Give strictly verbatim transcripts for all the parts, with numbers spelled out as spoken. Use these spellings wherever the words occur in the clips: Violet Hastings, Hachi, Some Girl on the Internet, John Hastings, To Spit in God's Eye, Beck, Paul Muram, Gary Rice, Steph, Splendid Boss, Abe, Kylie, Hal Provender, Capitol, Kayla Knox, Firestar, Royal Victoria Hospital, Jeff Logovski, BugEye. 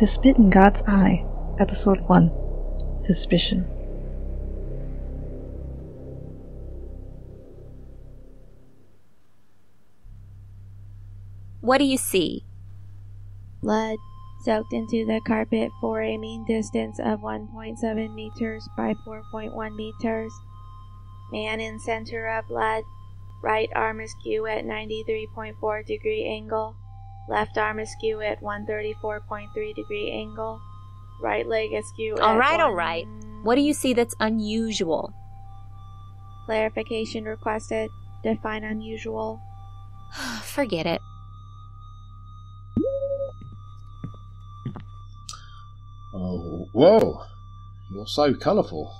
To Spit in God's Eye, Episode one, Suspicion. What do you see? Blood soaked into the carpet for a mean distance of one point seven meters by four point one meters. Man in center of blood. Right arm askew at ninety-three point four degree angle. Left arm askew at one thirty-four point three degree angle. Right leg askew at... Alright, alright. What do you see that's unusual? Clarification requested. Define unusual. Forget it. Oh, whoa. You're so colourful.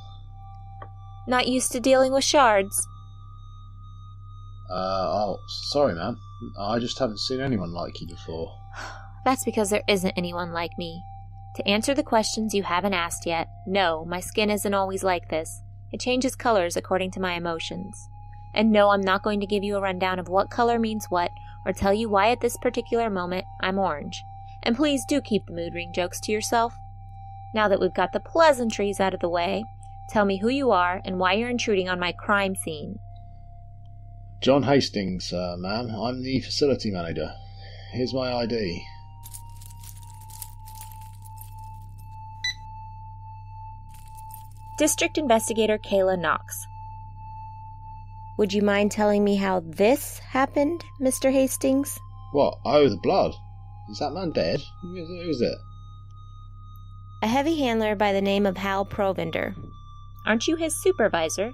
Not used to dealing with shards. Uh, oh, sorry, ma'am. I just haven't seen anyone like you before. That's because there isn't anyone like me. To answer the questions you haven't asked yet, no, my skin isn't always like this. It changes colors according to my emotions. And no, I'm not going to give you a rundown of what color means what, or tell you why at this particular moment I'm orange. And please do keep the mood ring jokes to yourself. Now that we've got the pleasantries out of the way, tell me who you are and why you're intruding on my crime scene. John Hastings, uh, ma'am. I'm the facility manager. Here's my I D. District Investigator Kayla Knox. Would you mind telling me how this happened, Mister Hastings? What? Oh, the blood. Is that man dead? Who is it? A heavy handler by the name of Hal Provender. Aren't you his supervisor?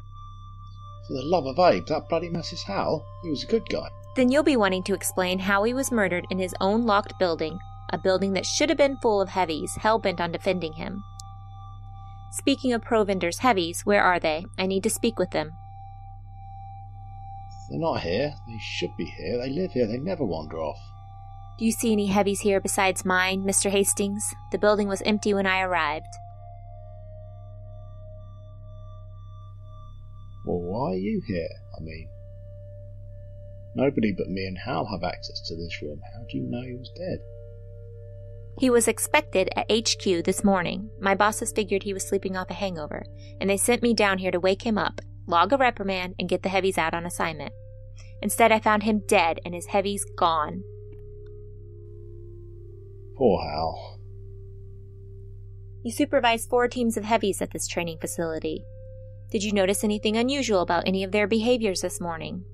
For the love of Abe, that bloody mess is Hal. He was a good guy. Then you'll be wanting to explain how he was murdered in his own locked building, a building that should have been full of heavies, hell-bent on defending him. Speaking of Provender's heavies, where are they? I need to speak with them. They're not here. They should be here. They live here. They never wander off. Do you see any heavies here besides mine, Mister Hastings? The building was empty when I arrived. Well, why are you here? I mean, nobody but me and Hal have access to this room. How do you know he was dead? He was expected at H Q this morning. My bosses figured he was sleeping off a hangover, and they sent me down here to wake him up, log a reprimand, and get the heavies out on assignment. Instead, I found him dead and his heavies gone. Poor Hal. You supervise four teams of heavies at this training facility. Did you notice anything unusual about any of their behaviors this morning?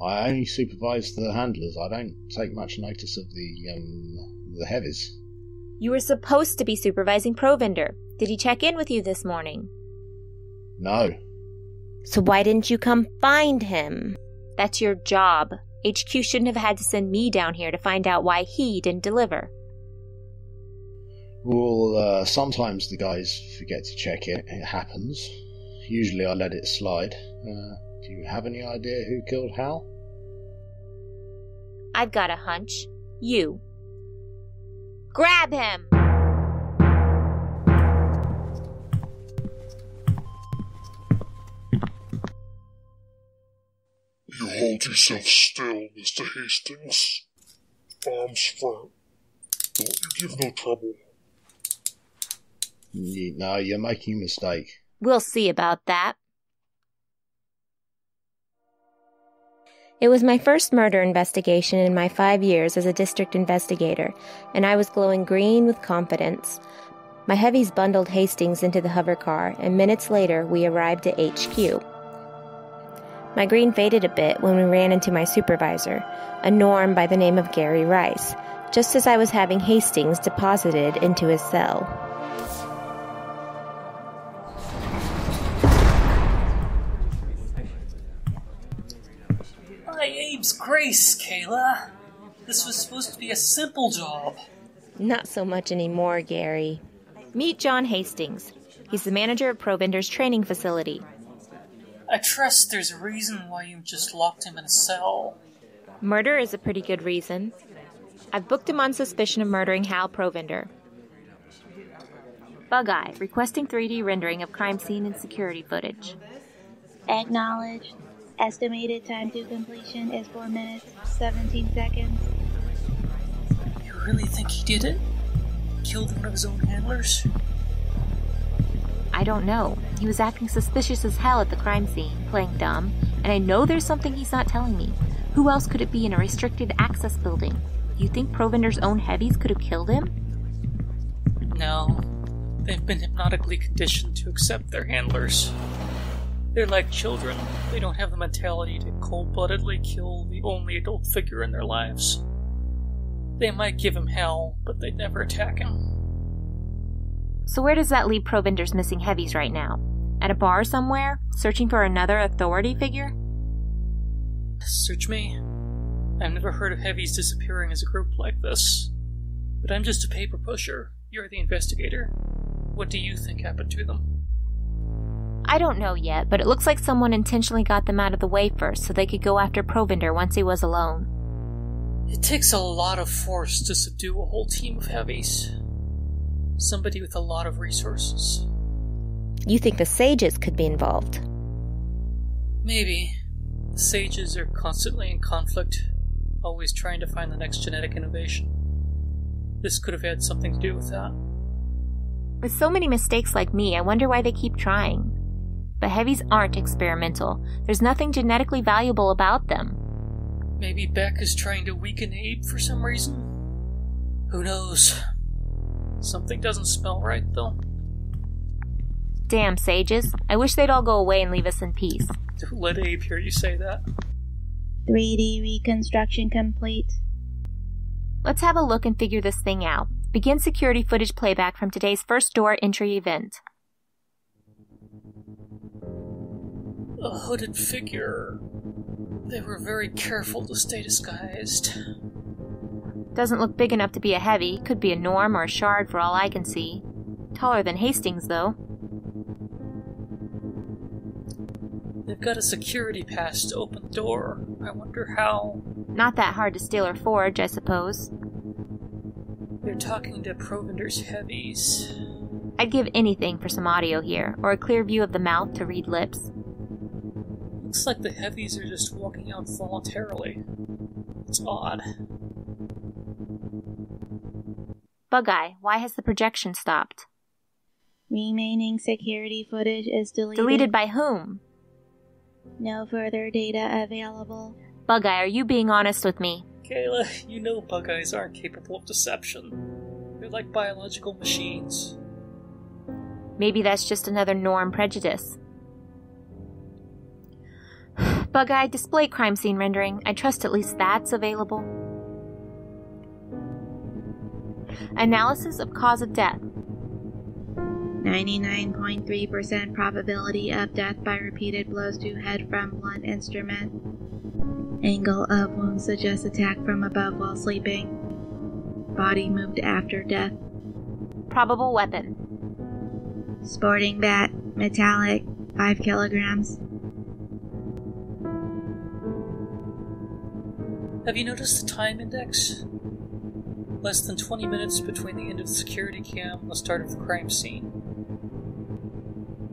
I only supervise the handlers. I don't take much notice of the, um, the heavies. You were supposed to be supervising Provender. Did he check in with you this morning? No. So why didn't you come find him? That's your job. H Q shouldn't have had to send me down here to find out why he didn't deliver. Well, uh, sometimes the guys forget to check in. It happens. Usually I let it slide. Uh, do you have any idea who killed Hal? I've got a hunch. You. Grab him! You hold yourself still, Mister Hastings. Arms firm. Don't you give no trouble. No, you're making a mistake. We'll see about that. It was my first murder investigation in my five years as a district investigator, and I was glowing green with confidence. My heavies bundled Hastings into the hover car, and minutes later we arrived at H Q. My green faded a bit when we ran into my supervisor, a norm by the name of Gary Rice, just as I was having Hastings deposited into his cell. By Abe's grace, Kayla. This was supposed to be a simple job. Not so much anymore, Gary. Meet John Hastings. He's the manager of Provender's training facility. I trust there's a reason why you just locked him in a cell. Murder is a pretty good reason. I've booked him on suspicion of murdering Hal Provender. BugEye, requesting three D rendering of crime scene and security footage. Acknowledged. Estimated time to completion is four minutes, seventeen seconds. You really think he did it? killed one of his own handlers? I don't know. He was acting suspicious as hell at the crime scene, playing dumb, and I know there's something he's not telling me. Who else could it be in a restricted access building? You think Provender's own heavies could have killed him? No. They've been hypnotically conditioned to accept their handlers. They're like children. They don't have the mentality to cold-bloodedly kill the only adult figure in their lives. They might give him hell, but they'd never attack him. So where does that leave Provender's missing heavies right now? At a bar somewhere? Searching for another authority figure? Search me. I've never heard of heavies disappearing as a group like this. But I'm just a paper pusher. You're the investigator. What do you think happened to them? I don't know yet, but it looks like someone intentionally got them out of the way first so they could go after Provender once he was alone. It takes a lot of force to subdue a whole team of heavies. Somebody with a lot of resources. You think the Sages could be involved? Maybe. The Sages are constantly in conflict, always trying to find the next genetic innovation. This could have had something to do with that. With so many mistakes like me, I wonder why they keep trying. But heavies aren't experimental. There's nothing genetically valuable about them. Maybe Beck is trying to weaken Abe for some reason? Who knows? Something doesn't smell right, though. Damn, Sages. I wish they'd all go away and leave us in peace. Don't let Abe hear you say that. three D reconstruction complete. Let's have a look and figure this thing out. Begin security footage playback from today's first door entry event. A hooded figure. They were very careful to stay disguised. Doesn't look big enough to be a heavy. Could be a Norm or a Shard for all I can see. Taller than Hastings, though. They've got a security pass to open the door. I wonder how... Not that hard to steal or forge, I suppose. They're talking to Provender's heavies. I'd give anything for some audio here, or a clear view of the mouth to read lips. Looks like the heavies are just walking out voluntarily. It's odd. BugEye, why has the projection stopped? Remaining security footage is deleted. Deleted by whom? No further data available. BugEye, are you being honest with me? Kayla, you know BugEyes aren't capable of deception. They're like biological machines. Maybe that's just another Norm prejudice. BugEye, display crime scene rendering. I trust at least that's available. Analysis of cause of death. ninety-nine point three percent probability of death by repeated blows to head from blunt instrument. Angle of wound suggests attack from above while sleeping. Body moved after death. Probable weapon. Sporting bat, metallic, five kilograms. Have you noticed the time index? Less than twenty minutes between the end of the security cam and the start of the crime scene.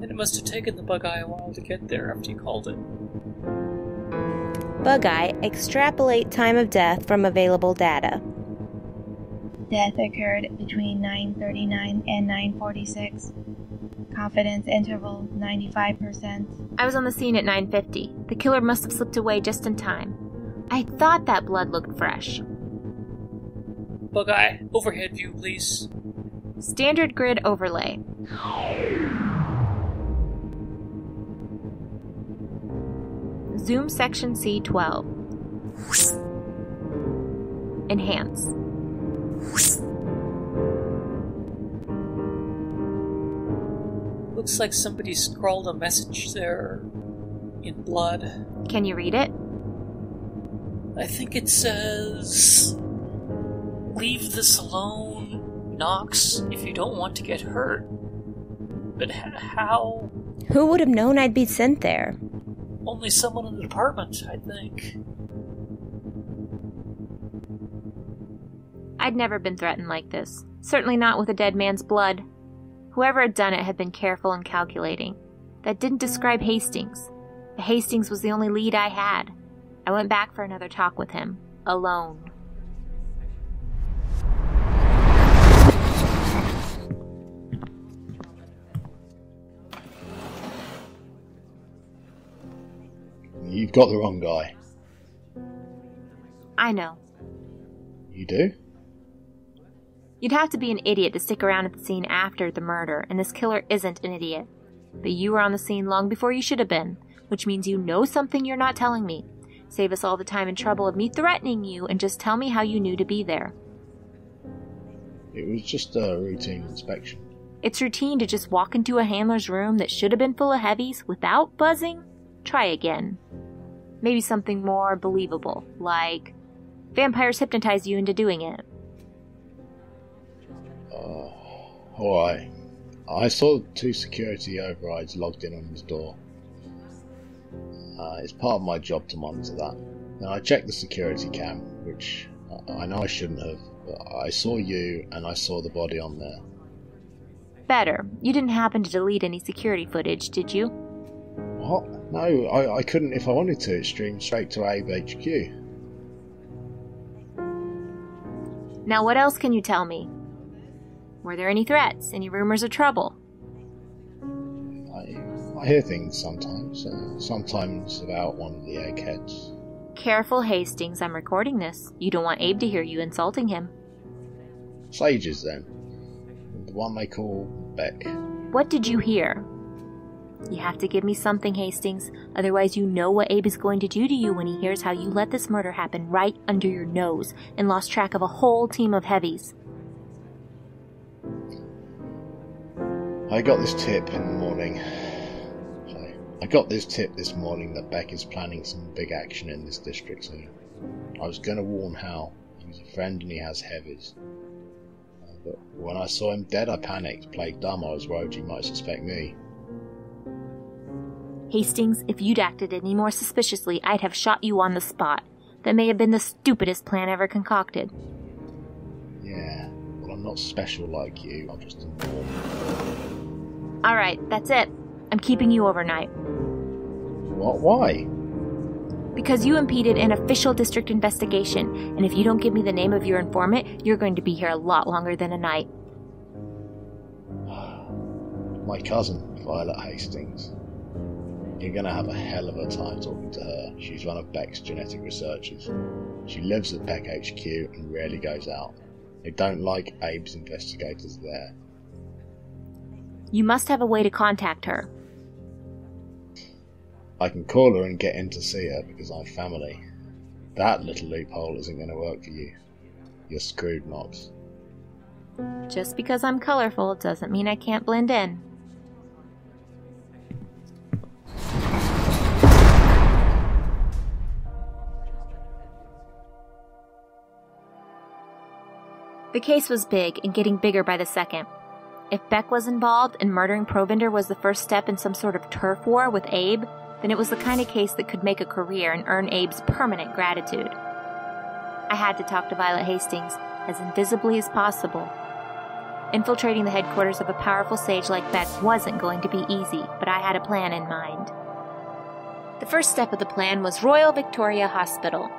And it must have taken the BugEye a while to get there after you called it. BugEye, extrapolate time of death from available data. Death occurred between nine thirty-nine and nine forty-six. Confidence interval ninety-five percent. I was on the scene at nine fifty. The killer must have slipped away just in time. I thought that blood looked fresh. BugEye, overhead view, please. Standard grid overlay. Zoom section C twelve. Enhance. Looks like somebody scrawled a message there in blood. Can you read it? I think it says... Leave this alone, Knox, if you don't want to get hurt. But how? Who would have known I'd be sent there? Only someone in the department, I think. I'd never been threatened like this. Certainly not with a dead man's blood. Whoever had done it had been careful and calculating. That didn't describe Hastings. But Hastings was the only lead I had. I went back for another talk with him, alone. You've got the wrong guy. I know. You do? You'd have to be an idiot to stick around at the scene after the murder, and this killer isn't an idiot. But you were on the scene long before you should have been, which means you know something you're not telling me. Save us all the time and trouble of me threatening you, and just tell me how you knew to be there. It was just a routine inspection. It's routine to just walk into a handler's room that should have been full of heavies without buzzing? Try again. Maybe something more believable, like vampires hypnotize you into doing it. Uh, why? I saw two security overrides logged in on his door. Uh, it's part of my job to monitor that. Now, I checked the security cam, which I know I shouldn't have, but I saw you and I saw the body on there. Better. You didn't happen to delete any security footage, did you? What? No, I, I couldn't if I wanted to. It streamed straight to Abe H Q. Now what else can you tell me? Were there any threats? Any rumors of trouble? I, I hear things sometimes. Uh, sometimes about one of the eggheads. Careful, Hastings. I'm recording this. You don't want Abe to hear you insulting him. Sages, then. The one they call Beck. What did you hear? You have to give me something, Hastings. Otherwise you know what Abe is going to do to you when he hears how you let this murder happen right under your nose and lost track of a whole team of heavies. I got this tip in the morning. Sorry. I got this tip this morning that Beck is planning some big action in this district soon. I was going to warn Hal. He's a friend and he has heavies. But when I saw him dead, I panicked, played dumb. I was worried you might suspect me. Hastings, if you'd acted any more suspiciously, I'd have shot you on the spot. That may have been the stupidest plan ever concocted. Yeah, well, I'm not special like you. I'm just informed. All right, that's it. I'm keeping you overnight. What? Why? Because you impeded an official district investigation, and if you don't give me the name of your informant, you're going to be here a lot longer than a night. My cousin, Violet Hastings. You're going to have a hell of a time talking to her. She's one of Beck's genetic researchers. She lives at Beck H Q and rarely goes out. They don't like Abe's investigators there. You must have a way to contact her. I can call her and get in to see her because I'm family. That little loophole isn't going to work for you. You're screwed, Knox. Just because I'm colorful doesn't mean I can't blend in. The case was big and getting bigger by the second. If Beck was involved and murdering Provender was the first step in some sort of turf war with Abe, then it was the kind of case that could make a career and earn Abe's permanent gratitude. I had to talk to Violet Hastings as invisibly as possible. Infiltrating the headquarters of a powerful sage like Beck wasn't going to be easy, but I had a plan in mind. The first step of the plan was Royal Victoria Hospital.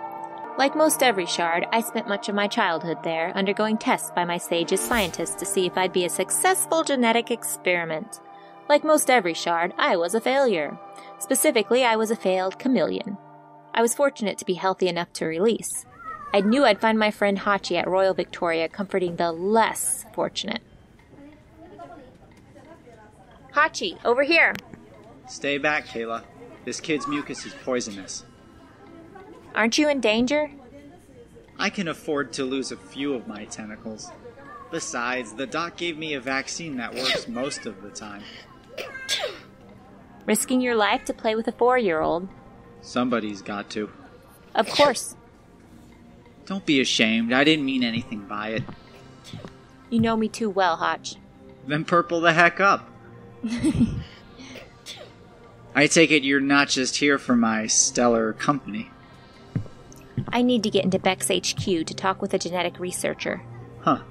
Like most every shard, I spent much of my childhood there, undergoing tests by my sage's scientists to see if I'd be a successful genetic experiment. Like most every shard, I was a failure. Specifically, I was a failed chameleon. I was fortunate to be healthy enough to release. I knew I'd find my friend Hachi at Royal Victoria comforting the less fortunate. Hachi, over here! Stay back, Kayla. This kid's mucus is poisonous. Aren't you in danger? I can afford to lose a few of my tentacles. Besides, the doc gave me a vaccine that works most of the time. Risking your life to play with a four-year-old. Somebody's got to. Of course. Don't be ashamed. I didn't mean anything by it. You know me too well, Hotch. Then purple the heck up. I take it you're not just here for my stellar company. I need to get into Beck's H Q to talk with a genetic researcher. Huh.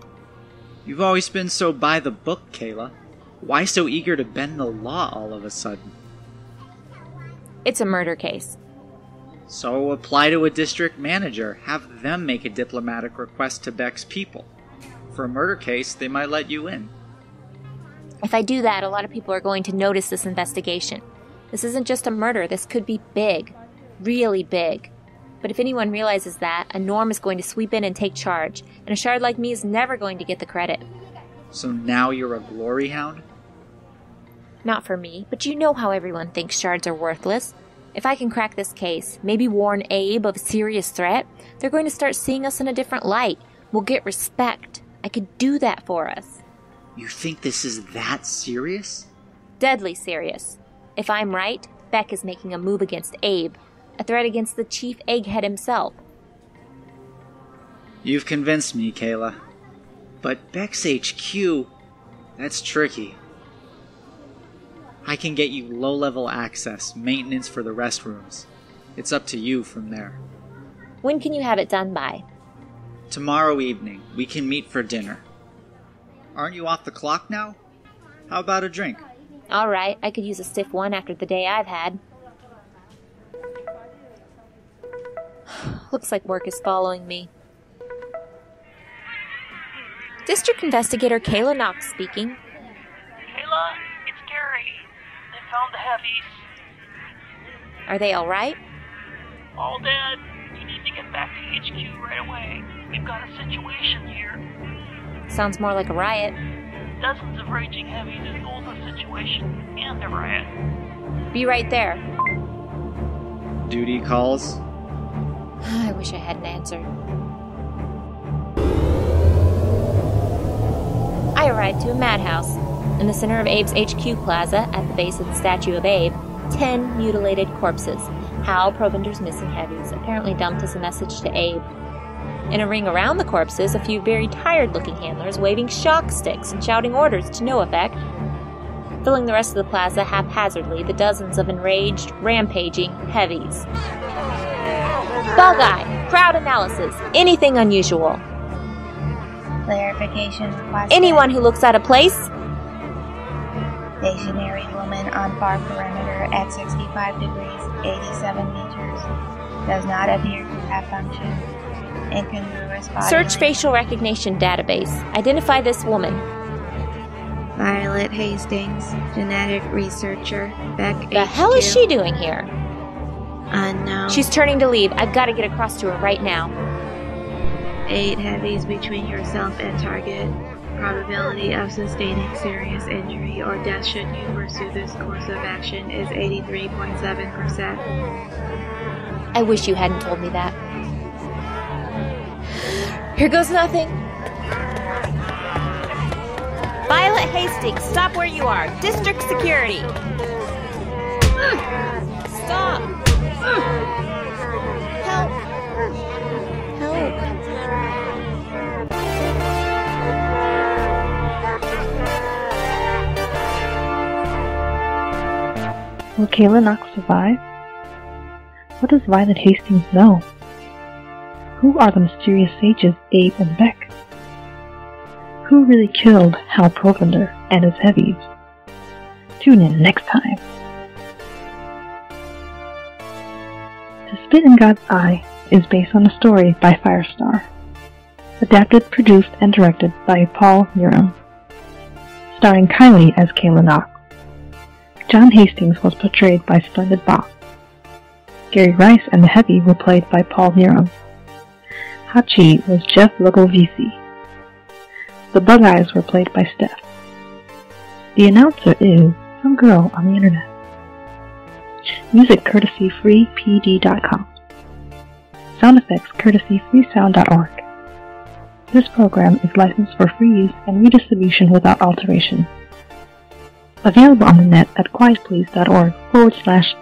You've always been so by the book, Kayla. Why so eager to bend the law all of a sudden? It's a murder case. So apply to a district manager. Have them make a diplomatic request to Beck's people. For a murder case, they might let you in. If I do that, a lot of people are going to notice this investigation. This isn't just a murder. This could be big. really big. But if anyone realizes that, a Norm is going to sweep in and take charge, and a shard like me is never going to get the credit. So now you're a glory hound? Not for me, but you know how everyone thinks shards are worthless. If I can crack this case, maybe warn Abe of a serious threat, they're going to start seeing us in a different light. We'll get respect. I could do that for us. You think this is that serious? Deadly serious. If I'm right, Beck is making a move against Abe. A threat against the chief egghead himself. You've convinced me, Kayla. But Beck's H Q? That's tricky. I can get you low-level access, maintenance for the rest rooms. It's up to you from there. When can you have it done by? Tomorrow evening. We can meet for dinner. Aren't you off the clock now? How about a drink? All right. I could use a stiff one after the day I've had. Looks like work is following me. District Investigator Kayla Knox speaking. Kayla, it's Gary. They found the heavies. Are they all right? All dead. You need to get back to H Q right away. We've got a situation here. Sounds more like a riot. Dozens of raging heavies is both a situation and a riot. Be right there. Duty calls. I wish I hadn't answered. I arrived to a madhouse. In the center of Abe's H Q plaza, at the base of the statue of Abe, ten mutilated corpses. Hal Provender's missing heavies, apparently dumped as a message to Abe. In a ring around the corpses, a few very tired-looking handlers waving shock sticks and shouting orders to no effect. Filling the rest of the plaza haphazardly, the dozens of enraged, rampaging heavies. BugEye, crowd analysis, anything unusual. Clarification requested. Anyone who looks out of place. Stationary woman on far perimeter at sixty-five degrees, eighty-seven meters. Does not appear to have function. Incongruous body. Search facial recognition database. Identify this woman. Violet Hastings, genetic researcher. Beck. The H Q. Hell is she doing here? Unknown. She's turning to leave. I've got to get across to her right now. Eight heavies between yourself and target. Probability of sustaining serious injury or death should you pursue this course of action is eighty-three point seven percent. I wish you hadn't told me that. Here goes nothing. Violet Hastings, stop where you are. District security. Stop. Help! Help! Will Kayla Knox survive? What does Violet Hastings know? Who are the mysterious sages Abe and Beck? Who really killed Hal Provender and his heavies? Tune in next time. To Spit in God's Eye is based on a story by Firestar. Adapted, produced, and directed by Paul Muram. Starring Kylie as Kayla Knox. John Hastings was portrayed by Splendid Boss. Gary Rice and the Heavy were played by Paul Muram. Hachi was Jeff Logovski. The Bug Eyes were played by Steph. The announcer is Some Girl on the Internet. Music courtesy free p d dot com. Sound effects courtesy freesound dot org. This program is licensed for free use and redistribution without alteration. Available on the net at quietplease dot org forward slash